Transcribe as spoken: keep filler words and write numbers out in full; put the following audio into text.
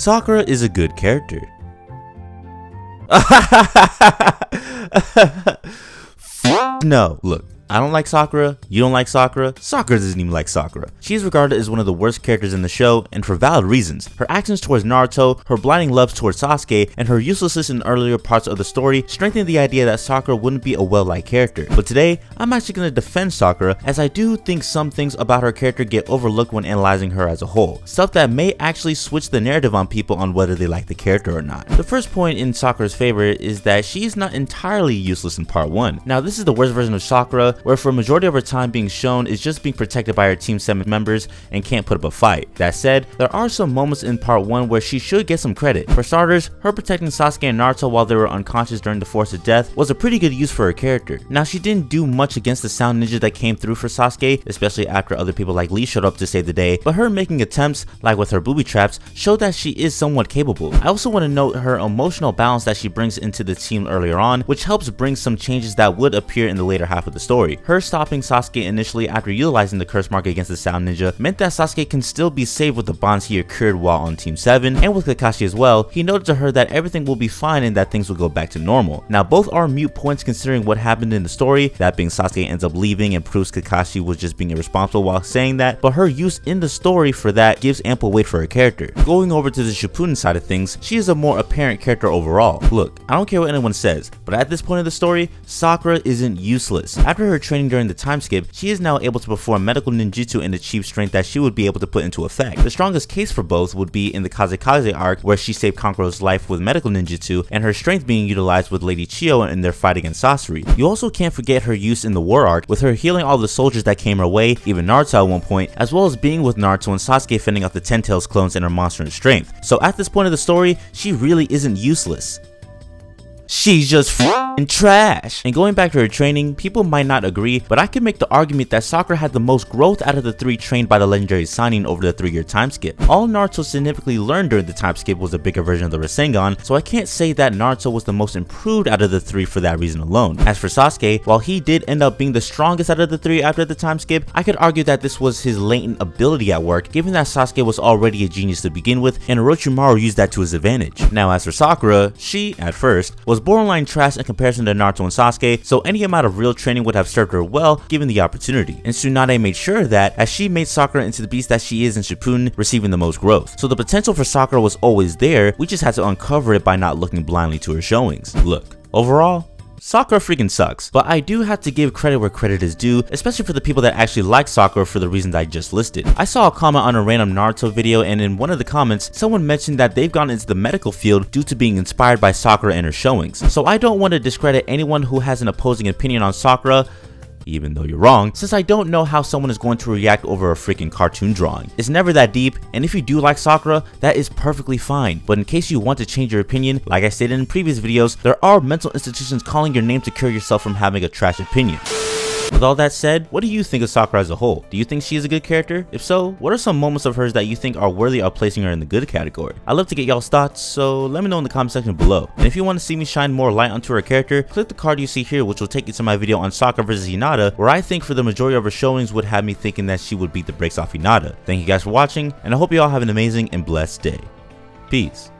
Sakura is a good character. No, look, I don't like Sakura, you don't like Sakura, Sakura doesn't even like Sakura. She is regarded as one of the worst characters in the show, and for valid reasons. Her actions towards Naruto, her blinding love towards Sasuke, and her uselessness in earlier parts of the story strengthen the idea that Sakura wouldn't be a well-liked character. But today, I'm actually going to defend Sakura, as I do think some things about her character get overlooked when analyzing her as a whole, stuff that may actually switch the narrative on people on whether they like the character or not. The first point in Sakura's favor is that she is not entirely useless in part one. Now this is the worst version of Sakura, where for a majority of her time being shown is just being protected by her Team seven members and can't put up a fight. That said, there are some moments in part one where she should get some credit. For starters, her protecting Sasuke and Naruto while they were unconscious during the Force of Death was a pretty good use for her character. Now she didn't do much against the Sound Ninja that came through for Sasuke, especially after other people like Lee showed up to save the day, but her making attempts, like with her booby traps, showed that she is somewhat capable. I also want to note her emotional balance that she brings into the team earlier on, which helps bring some changes that would appear in the later half of the story. Her stopping Sasuke initially after utilizing the curse mark against the Sound Ninja meant that Sasuke can still be saved with the bonds he accrued while on Team seven, and with Kakashi as well. He noted to her that everything will be fine and that things will go back to normal. Now both are mute points considering what happened in the story, that being Sasuke ends up leaving and proves Kakashi was just being irresponsible while saying that, but her use in the story for that gives ample weight for her character. Going over to the Shippuden side of things, she is a more apparent character overall. Look, I don't care what anyone says, but at this point of the story, Sakura isn't useless. After her training during the time skip, she is now able to perform medical ninjutsu and achieve strength that she would be able to put into effect. The strongest case for both would be in the Kazekage arc, where she saved Konkuro's life with medical ninjutsu and her strength being utilized with Lady Chiyo in their fight against Sasori. You also can't forget her use in the war arc, with her healing all the soldiers that came her way, even Naruto at one point, as well as being with Naruto and Sasuke fending off the Ten Tails clones and her monster in strength. So at this point of the story, she really isn't useless. She's just f***ing trash. And going back to her training, people might not agree, but I can make the argument that Sakura had the most growth out of the three trained by the legendary Sannin over the three year time skip. All Naruto significantly learned during the time skip was a bigger version of the Rasengan, so I can't say that Naruto was the most improved out of the three for that reason alone. As for Sasuke, while he did end up being the strongest out of the three after the time skip, I could argue that this was his latent ability at work, given that Sasuke was already a genius to begin with, and Orochimaru used that to his advantage. Now as for Sakura, she, at first, was borderline trash in comparison to Naruto and Sasuke, so any amount of real training would have served her well given the opportunity. And Tsunade made sure that, as she made Sakura into the beast that she is in Shippuden, receiving the most growth. So the potential for Sakura was always there, we just had to uncover it by not looking blindly to her showings. Look, overall, Sakura freaking sucks, but I do have to give credit where credit is due, especially for the people that actually like Sakura for the reasons I just listed. I saw a comment on a random Naruto video, and in one of the comments, someone mentioned that they've gone into the medical field due to being inspired by Sakura and her showings. So I don't want to discredit anyone who has an opposing opinion on Sakura, even though you're wrong, since I don't know how someone is going to react over a freaking cartoon drawing. It's never that deep, and if you do like Sakura, that is perfectly fine. But in case you want to change your opinion, like I stated in previous videos, there are mental institutions calling your name to cure yourself from having a trash opinion. With all that said, what do you think of Sakura as a whole? Do you think she is a good character? If so, what are some moments of hers that you think are worthy of placing her in the good category? I'd love to get y'all's thoughts, so let me know in the comment section below. And if you want to see me shine more light onto her character, click the card you see here, which will take you to my video on Sakura versus Hinata, where I think for the majority of her showings would have me thinking that she would beat the brakes off Hinata. Thank you guys for watching, and I hope you all have an amazing and blessed day. Peace.